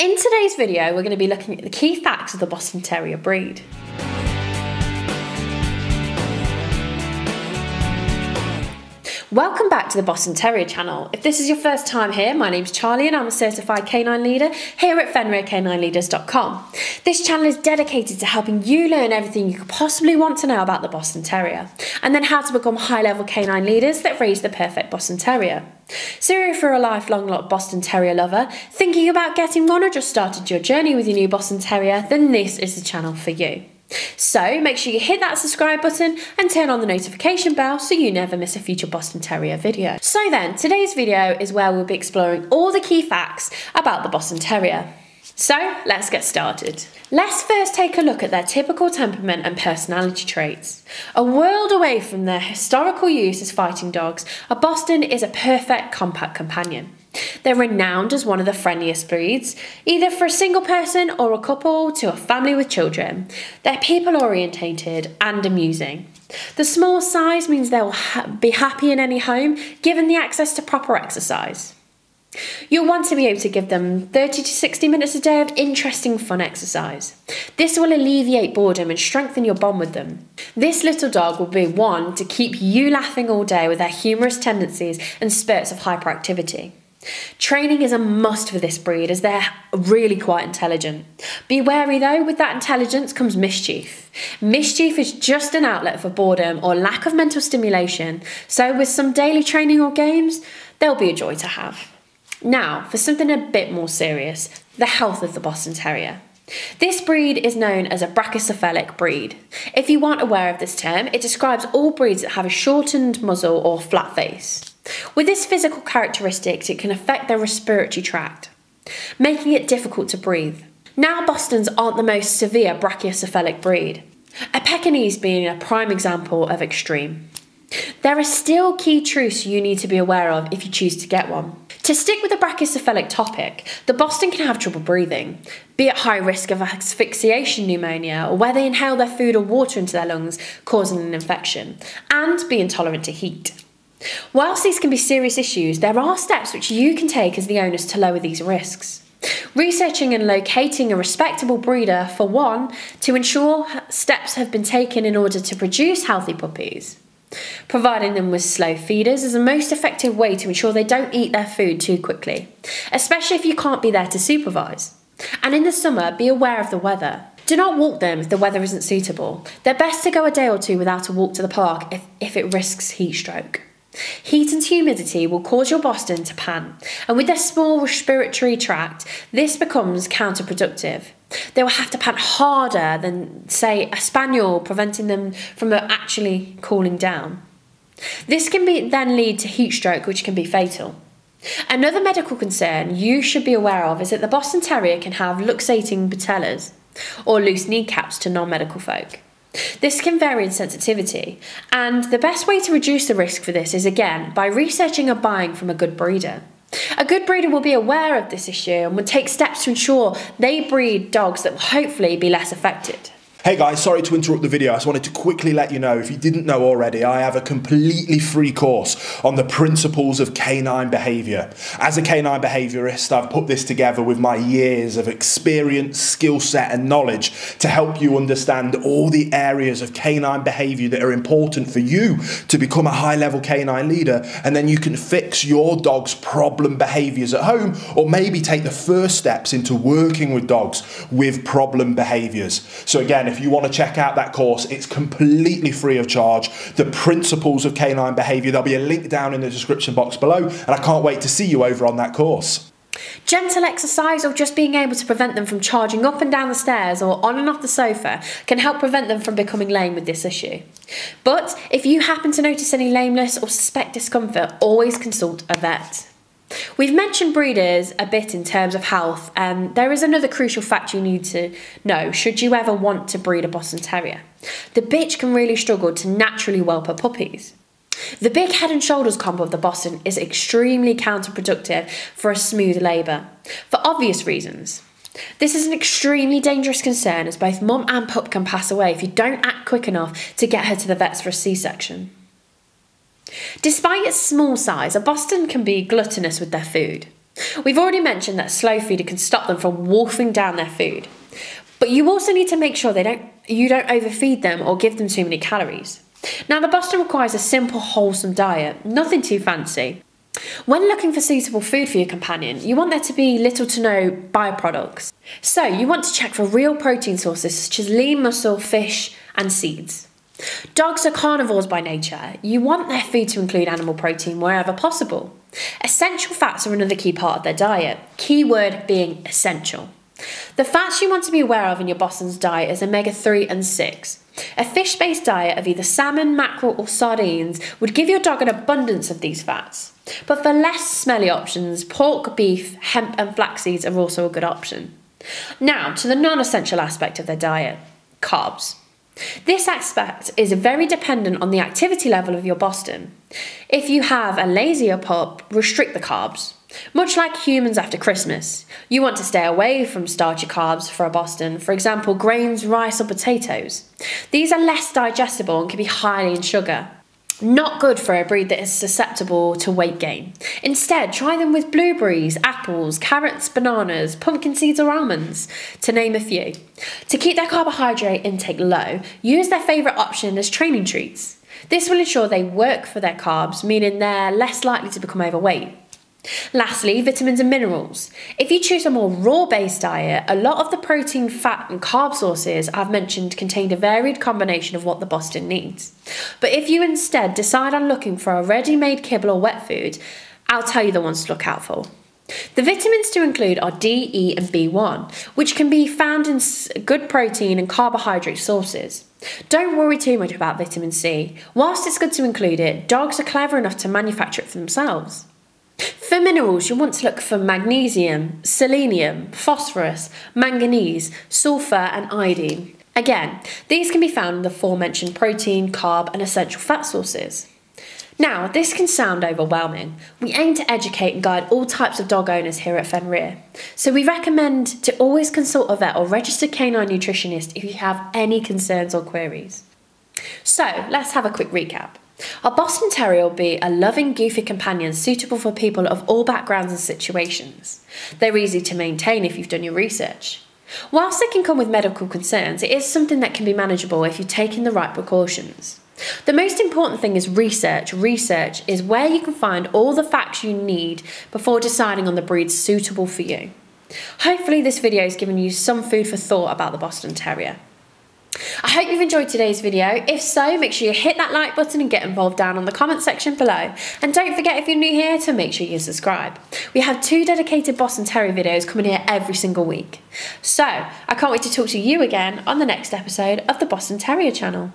In today's video, we're going to be looking at the key facts of the Boston Terrier breed. Welcome back to the Boston Terrier channel. If this is your first time here, my name's Charlie and I'm a certified canine leader here at FenrirK9Leaders.com. This channel is dedicated to helping you learn everything you could possibly want to know about the Boston Terrier, and then how to become high-level canine leaders that raise the perfect Boston Terrier. So if you're a lifelong Boston Terrier lover, thinking about getting one or just started your journey with your new Boston Terrier, then this is the channel for you. So make sure you hit that subscribe button and turn on the notification bell so you never miss a future Boston Terrier video. So then, today's video is where we'll be exploring all the key facts about the Boston Terrier. So let's get started. Let's first take a look at their typical temperament and personality traits. A world away from their historical use as fighting dogs, a Boston is a perfect compact companion. They're renowned as one of the friendliest breeds, either for a single person or a couple to a family with children. They're people-orientated and amusing. The small size means they'll be happy in any home, given the access to proper exercise. You'll want to be able to give them 30 to 60 minutes a day of interesting, fun exercise. This will alleviate boredom and strengthen your bond with them. This little dog will be one to keep you laughing all day with their humorous tendencies and spurts of hyperactivity. Training is a must for this breed as they're really quite intelligent. Be wary though, with that intelligence comes mischief. Mischief is just an outlet for boredom or lack of mental stimulation, so with some daily training or games, they'll be a joy to have. Now, for something a bit more serious, the health of the Boston Terrier. This breed is known as a brachycephalic breed. If you aren't aware of this term, it describes all breeds that have a shortened muzzle or flat face. With this physical characteristic, it can affect their respiratory tract, making it difficult to breathe. Now, Bostons aren't the most severe brachycephalic breed, a Pekinese being a prime example of extreme. There are still key truths you need to be aware of if you choose to get one. To stick with the brachycephalic topic, the Boston can have trouble breathing, be at high risk of aspiration pneumonia, or where they inhale their food or water into their lungs, causing an infection, and be intolerant to heat. Whilst these can be serious issues, there are steps which you can take as the owners to lower these risks. Researching and locating a respectable breeder, for one, to ensure steps have been taken in order to produce healthy puppies. Providing them with slow feeders is the most effective way to ensure they don't eat their food too quickly, especially if you can't be there to supervise. And in the summer, be aware of the weather. Do not walk them if the weather isn't suitable. They're best to go a day or two without a walk to the park if it risks heat stroke. Heat and humidity will cause your Boston to pant, and with their small respiratory tract, this becomes counterproductive. They will have to pant harder than, say, a spaniel, preventing them from actually cooling down. This can then lead to heat stroke, which can be fatal. Another medical concern you should be aware of is that the Boston Terrier can have luxating patellas, or loose kneecaps to non-medical folk. This can vary in sensitivity, and the best way to reduce the risk for this is again by researching or buying from a good breeder. A good breeder will be aware of this issue and will take steps to ensure they breed dogs that will hopefully be less affected. Hey guys, sorry to interrupt the video. I just wanted to quickly let you know, if you didn't know already, I have a completely free course on the principles of canine behaviour. As a canine behaviourist, I've put this together with my years of experience, skill set and knowledge to help you understand all the areas of canine behaviour that are important for you to become a high-level canine leader, and then you can fix your dog's problem behaviours at home, or maybe take the first steps into working with dogs with problem behaviours. So again, if you want to check out that course, it's completely free of charge. The Principles of Canine Behaviour, there'll be a link down in the description box below, and I can't wait to see you over on that course. Gentle exercise or just being able to prevent them from charging up and down the stairs or on and off the sofa can help prevent them from becoming lame with this issue. But if you happen to notice any lameness or suspect discomfort, always consult a vet. We've mentioned breeders a bit in terms of health, and there is another crucial fact you need to know should you ever want to breed a Boston Terrier. The bitch can really struggle to naturally whelp her puppies. The big head and shoulders combo of the Boston is extremely counterproductive for a smooth labour, for obvious reasons. This is an extremely dangerous concern as both mum and pup can pass away if you don't act quick enough to get her to the vets for a C-section. Despite its small size, a Boston can be gluttonous with their food. We've already mentioned that slow feeding can stop them from wolfing down their food, but you also need to make sure you don't overfeed them or give them too many calories. Now, the Boston requires a simple, wholesome diet, nothing too fancy. When looking for suitable food for your companion, you want there to be little to no byproducts. So you want to check for real protein sources such as lean muscle, fish, and seeds. Dogs are carnivores by nature. You want their food to include animal protein wherever possible. Essential fats are another key part of their diet, keyword being essential. The fats you want to be aware of in your Boston's diet is omega-3 and 6. A fish-based diet of either salmon, mackerel or sardines would give your dog an abundance of these fats. But for less smelly options, pork, beef, hemp and flax seeds are also a good option. Now to the non-essential aspect of their diet, carbs. This aspect is very dependent on the activity level of your Boston. If you have a lazier pup, restrict the carbs. Much like humans after Christmas, you want to stay away from starchy carbs for a Boston, for example grains, rice or potatoes. These are less digestible and can be high in sugar. Not good for a breed that is susceptible to weight gain. Instead, try them with blueberries, apples, carrots, bananas, pumpkin seeds or almonds, to name a few. To keep their carbohydrate intake low, use their favourite option as training treats. This will ensure they work for their carbs, meaning they're less likely to become overweight. Lastly, vitamins and minerals. If you choose a more raw-based diet, a lot of the protein, fat and carb sources I've mentioned contain a varied combination of what the Boston needs. But if you instead decide on looking for a ready-made kibble or wet food, I'll tell you the ones to look out for. The vitamins to include are D, E and B1, which can be found in good protein and carbohydrate sources. Don't worry too much about vitamin C. Whilst it's good to include it, dogs are clever enough to manufacture it for themselves. For minerals, you want to look for magnesium, selenium, phosphorus, manganese, sulfur and iodine. Again, these can be found in the aforementioned protein, carb and essential fat sources. Now, this can sound overwhelming. We aim to educate and guide all types of dog owners here at Fenrir, so we recommend to always consult a vet or registered canine nutritionist if you have any concerns or queries. So, let's have a quick recap. Our Boston Terrier will be a loving, goofy companion suitable for people of all backgrounds and situations. They're easy to maintain if you've done your research. Whilst they can come with medical concerns, it is something that can be manageable if you take in the right precautions. The most important thing is research. Research is where you can find all the facts you need before deciding on the breed suitable for you. Hopefully this video has given you some food for thought about the Boston Terrier. I hope you've enjoyed today's video. If so, make sure you hit that like button and get involved down on the comment section below. And don't forget, if you're new here, to make sure you subscribe. We have 2 dedicated Boston Terrier videos coming here every single week. So I can't wait to talk to you again on the next episode of the Boston Terrier channel.